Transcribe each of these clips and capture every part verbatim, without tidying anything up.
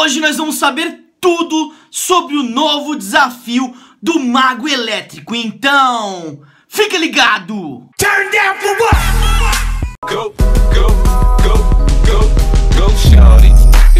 hoje nós vamos saber tudo sobre o novo desafio do Mago Elétrico. Então, fica ligado! Turn down for what? Go, go, go, go, go, shawty.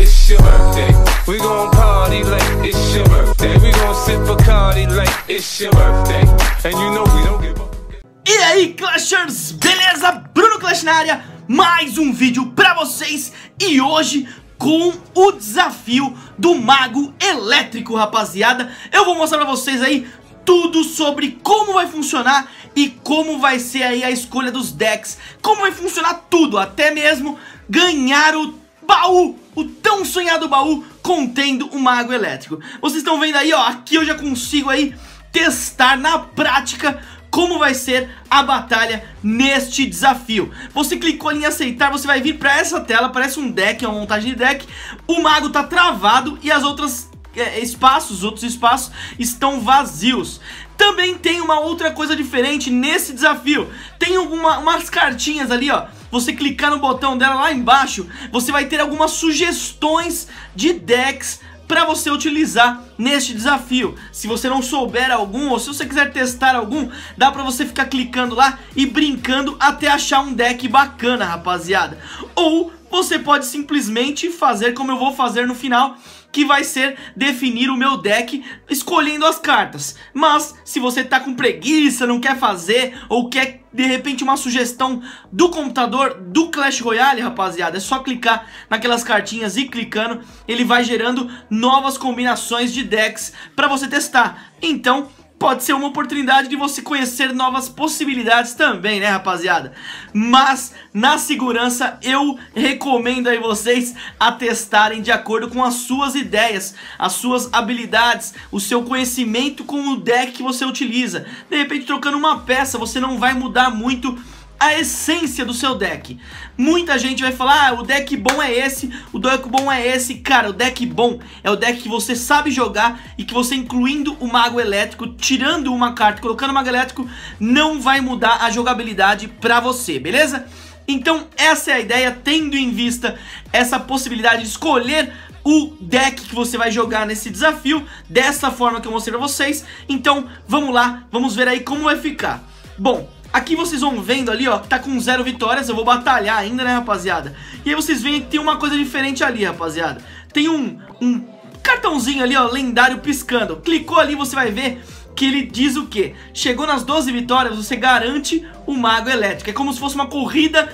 It's your birthday. We gon' party like it's your birthday. We gon' sip Bacardi like it's your birthday. And you know we don't give up. E aí, Clashers, beleza? Bruno Clash na área, mais um vídeo pra vocês e hoje com o desafio do Mago Elétrico, rapaziada. Eu vou mostrar pra vocês aí tudo sobre como vai funcionar e como vai ser aí a escolha dos decks, como vai funcionar tudo, até mesmo ganhar o baú, o tão sonhado baú contendo o Mago Elétrico. Vocês estão vendo aí, ó, aqui eu já consigo aí testar na prática como vai ser a batalha neste desafio. Você clicou em aceitar, você vai vir pra essa tela, parece um deck, é uma montagem de deck. O mago tá travado e as outras é, espaços, os outros espaços estão vazios. Também tem uma outra coisa diferente nesse desafio. Tem alguma, umas cartinhas ali, ó. Você clicar no botão dela lá embaixo, você vai ter algumas sugestões de decks pra você utilizar neste desafio. Se você não souber algum, ou se você quiser testar algum, dá pra você ficar clicando lá e brincando até achar um deck bacana, rapaziada. Ou você pode simplesmente fazer como eu vou fazer no final, que vai ser definir o meu deck escolhendo as cartas. Mas se você tá com preguiça, não quer fazer, ou quer de repente uma sugestão do computador do Clash Royale, rapaziada, é só clicar naquelas cartinhas e clicando ele vai gerando novas combinações de decks pra você testar. Então pode ser uma oportunidade de você conhecer novas possibilidades também, né, rapaziada? Mas, na segurança, eu recomendo aí vocês a testarem de acordo com as suas ideias, as suas habilidades, o seu conhecimento com o deck que você utiliza. De repente, trocando uma peça, você não vai mudar muito a essência do seu deck. Muita gente vai falar, ah, o deck bom é esse, o deck bom é esse. Cara, o deck bom é o deck que você sabe jogar e que você, incluindo o Mago Elétrico, tirando uma carta, colocando o Mago Elétrico, não vai mudar a jogabilidade pra você, beleza? Então essa é a ideia, tendo em vista essa possibilidade de escolher o deck que você vai jogar nesse desafio, dessa forma que eu mostrei pra vocês. Então vamos lá, vamos ver aí como vai ficar. Bom, aqui vocês vão vendo ali, ó, que tá com zero vitórias. Eu vou batalhar ainda, né, rapaziada? E aí vocês veem que tem uma coisa diferente ali, rapaziada. Tem um, um cartãozinho ali, ó, lendário piscando. Clicou ali, você vai ver que ele diz o quê? Chegou nas doze vitórias, você garante o Mago Elétrico. É como se fosse uma corrida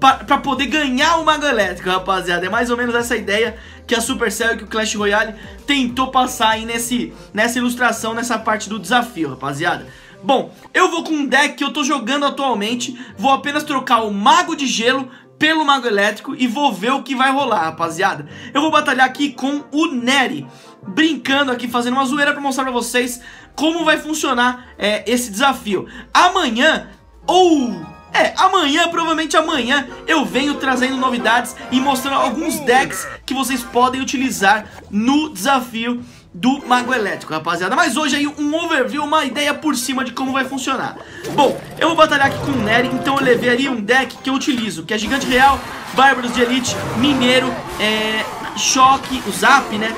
pra poder ganhar o Mago Elétrico, rapaziada. É mais ou menos essa ideia que a Supercell e que o Clash Royale tentou passar aí nesse, nessa ilustração, nessa parte do desafio, rapaziada. Bom, eu vou com um deck que eu tô jogando atualmente, vou apenas trocar o Mago de Gelo pelo Mago Elétrico e vou ver o que vai rolar, rapaziada. Eu vou batalhar aqui com o Neri, brincando aqui, fazendo uma zoeira pra mostrar pra vocês como vai funcionar é, esse desafio. Amanhã, ou... É, amanhã, provavelmente amanhã, eu venho trazendo novidades e mostrando alguns decks que vocês podem utilizar no desafio do Mago Elétrico, rapaziada. Mas hoje aí um overview, uma ideia por cima de como vai funcionar. Bom, eu vou batalhar aqui com o Nery, então eu levei ali um deck que eu utilizo, que é Gigante Real, Bárbaros de Elite, Mineiro, é, Choque, o Zap, né?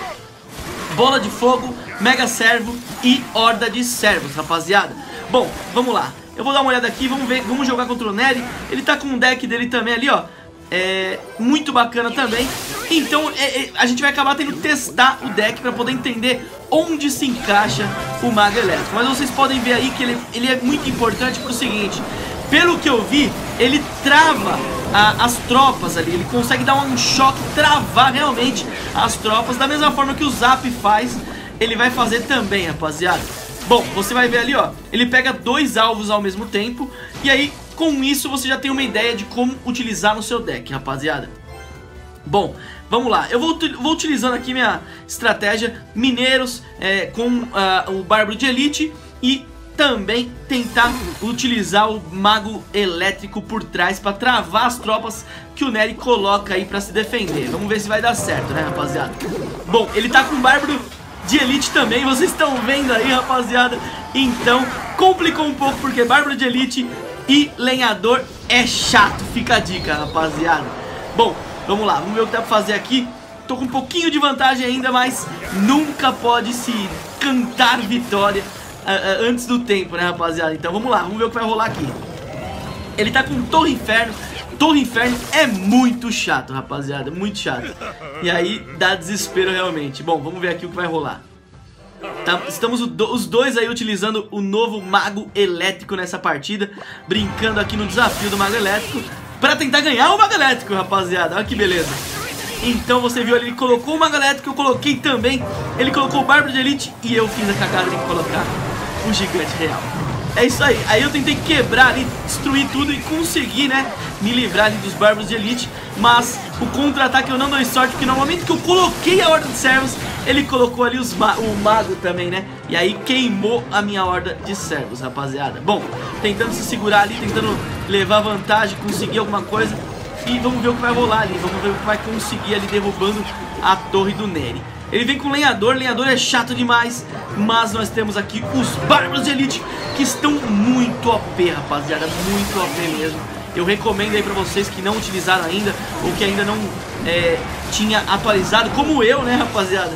Bola de Fogo, Mega Servo e Horda de Servos, rapaziada. Bom, vamos lá. Eu vou dar uma olhada aqui, vamos ver, vamos jogar contra o Nery. Ele tá com um deck dele também ali, ó. É, muito bacana também. Então é, é, a gente vai acabar tendo que testar o deck pra poder entender onde se encaixa o Mago Elétrico. Mas vocês podem ver aí que ele, ele é muito importante pro seguinte. Pelo que eu vi, ele trava a, as tropas ali. Ele consegue dar um choque, travar realmente as tropas. Da mesma forma que o Zap faz, ele vai fazer também, rapaziada. Bom, você vai ver ali, ó. Ele pega dois alvos ao mesmo tempo. E aí com isso você já tem uma ideia de como utilizar no seu deck, rapaziada. Bom, vamos lá. Eu vou, vou utilizando aqui minha estratégia Mineiros é, com uh, o Bárbaro de Elite e também tentar utilizar o Mago Elétrico por trás pra travar as tropas que o Nery coloca aí pra se defender. Vamos ver se vai dar certo, né, rapaziada? Bom, ele tá com o Bárbaro de Elite também, vocês estão vendo aí, rapaziada. Então, complicou um pouco porque Bárbaro de Elite e lenhador é chato, fica a dica, rapaziada. Bom, vamos lá, vamos ver o que dá pra fazer aqui. Tô com um pouquinho de vantagem ainda, mas nunca pode se cantar vitória uh, uh, antes do tempo, né, rapaziada? Então vamos lá, vamos ver o que vai rolar aqui. Ele tá com Torre Inferno. Torre Inferno é muito chato, rapaziada, muito chato. E aí dá desespero realmente. Bom, vamos ver aqui o que vai rolar. Tá, estamos os dois aí utilizando o novo Mago Elétrico nessa partida, brincando aqui no desafio do Mago Elétrico pra tentar ganhar o Mago Elétrico, rapaziada. Olha que beleza. Então você viu ali, ele colocou o Mago Elétrico, eu coloquei também. Ele colocou o Bárbaro de Elite e eu fiz a cagada de colocar o Gigante Real. É isso aí, aí eu tentei quebrar ali, destruir tudo e consegui, né, me livrar ali dos Bárbaros de Elite. Mas o contra-ataque eu não dou sorte, porque no momento que eu coloquei a Horda de Servos, ele colocou ali os ma o Mago também, né, e aí queimou a minha Horda de Servos, rapaziada. Bom, tentando se segurar ali, tentando levar vantagem, conseguir alguma coisa. E vamos ver o que vai rolar ali, vamos ver o que vai conseguir ali derrubando a Torre do Neri. Ele vem com lenhador, lenhador é chato demais, mas nós temos aqui os Bárbaros de Elite, que estão muito O P, rapaziada, muito O P mesmo. Eu recomendo aí pra vocês que não utilizaram ainda, ou que ainda não é, tinha atualizado, como eu, né, rapaziada.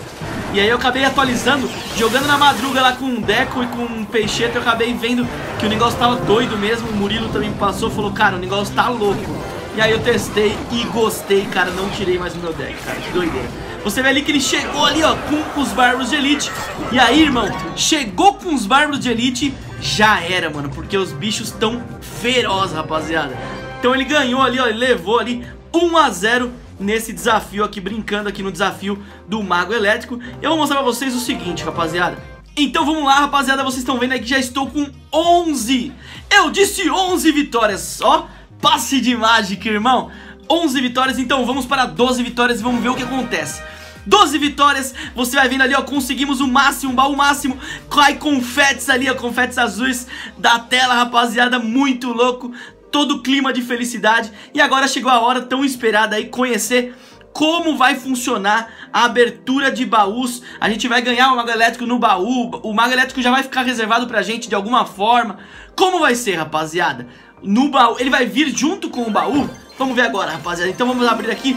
E aí eu acabei atualizando, jogando na madruga lá com um Deco e com um Peixeto, eu acabei vendo que o negócio tava doido mesmo. O Murilo também passou, falou, cara, o negócio tá louco. E aí eu testei e gostei, cara, não tirei mais o meu deck, cara, que doideira. Você vê ali que ele chegou ali, ó, com os Bárbaros de Elite. E aí, irmão, chegou com os Bárbaros de Elite, já era, mano, porque os bichos estão ferozes, rapaziada. Então ele ganhou ali, ó, ele levou ali um a zero nesse desafio aqui, brincando aqui no desafio do Mago Elétrico. Eu vou mostrar pra vocês o seguinte, rapaziada. Então vamos lá, rapaziada, vocês estão vendo aí que já estou com onze. Eu disse onze vitórias, ó, passe de mágica, irmão. onze vitórias, então vamos para doze vitórias e vamos ver o que acontece. doze vitórias, você vai vendo ali, ó, conseguimos o máximo, o baú máximo. Cai confetes ali, ó, confetes azuis da tela, rapaziada, muito louco. Todo o clima de felicidade. E agora chegou a hora tão esperada aí, conhecer como vai funcionar a abertura de baús. A gente vai ganhar o Mago Elétrico no baú, o Mago Elétrico já vai ficar reservado pra gente de alguma forma. Como vai ser, rapaziada? No baú, ele vai vir junto com o baú? Vamos ver agora, rapaziada. Então vamos abrir aqui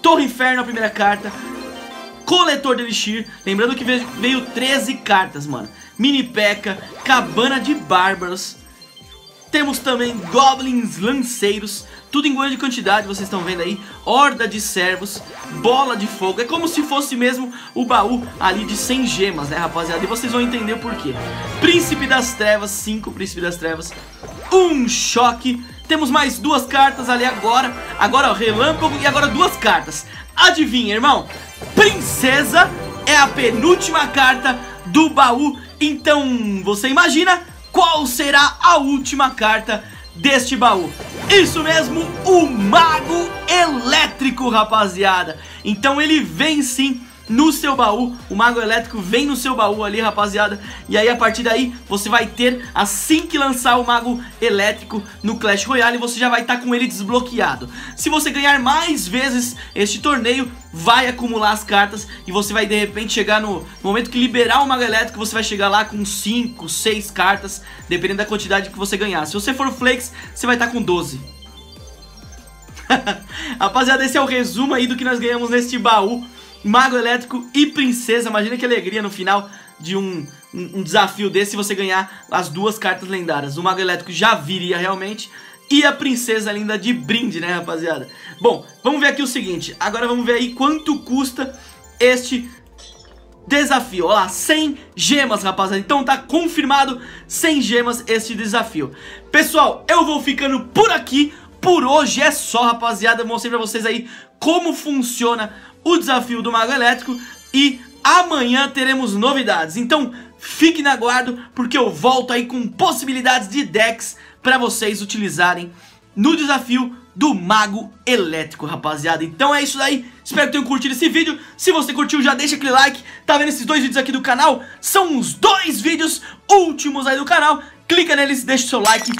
Torre Inferno, a primeira carta. Coletor de Elixir. Lembrando que veio, veio treze cartas, mano. Mini P E K K A, Cabana de Bárbaros. Temos também Goblins Lanceiros. Tudo em ganho de quantidade, vocês estão vendo aí. Horda de Servos, Bola de Fogo. É como se fosse mesmo o baú ali de cem gemas, né, rapaziada? E vocês vão entender o porquê. Príncipe das Trevas, cinco Príncipe das Trevas. Um Choque. Temos mais duas cartas ali agora. Agora, ó, Relâmpago e agora duas cartas. Adivinha, irmão? Princesa é a penúltima carta do baú. Então, você imagina qual será a última carta deste baú? Isso mesmo, o Mago Elétrico, rapaziada. Então, ele vem sim no seu baú, o Mago Elétrico vem no seu baú ali, rapaziada. E aí a partir daí, você vai ter, assim que lançar o Mago Elétrico no Clash Royale, você já vai estar tá com ele desbloqueado. Se você ganhar mais vezes este torneio, vai acumular as cartas e você vai de repente chegar no, no momento que liberar o Mago Elétrico, você vai chegar lá com cinco, seis cartas, dependendo da quantidade que você ganhar. Se você for o Flakes, você vai estar tá com doze. Rapaziada, esse é o resumo aí do que nós ganhamos neste baú. Mago Elétrico e Princesa, imagina que alegria no final de um, um, um desafio desse, se você ganhar as duas cartas lendárias. O Mago Elétrico já viria realmente, e a Princesa linda de brinde, né, rapaziada? Bom, vamos ver aqui o seguinte, agora vamos ver aí quanto custa este desafio. Olha lá, cem gemas, rapaziada, então tá confirmado cem gemas este desafio. Pessoal, eu vou ficando por aqui, por hoje é só, rapaziada, eu mostrei pra vocês aí como funciona o desafio do Mago Elétrico e amanhã teremos novidades. Então fique na guarda porque eu volto aí com possibilidades de decks para vocês utilizarem no desafio do Mago Elétrico, rapaziada. Então é isso daí, espero que tenham curtido esse vídeo. Se você curtiu, já deixa aquele like. Tá vendo esses dois vídeos aqui do canal? São os dois vídeos últimos aí do canal. Clica neles, deixa o seu like,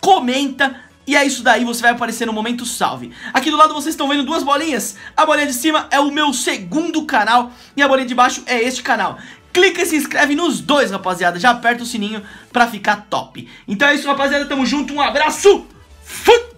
comenta. E é isso daí, você vai aparecer no momento salve. Aqui do lado vocês estão vendo duas bolinhas. A bolinha de cima é o meu segundo canal e a bolinha de baixo é este canal. Clica e se inscreve nos dois, rapaziada. Já aperta o sininho pra ficar top. Então é isso, rapaziada, tamo junto, um abraço. Fui!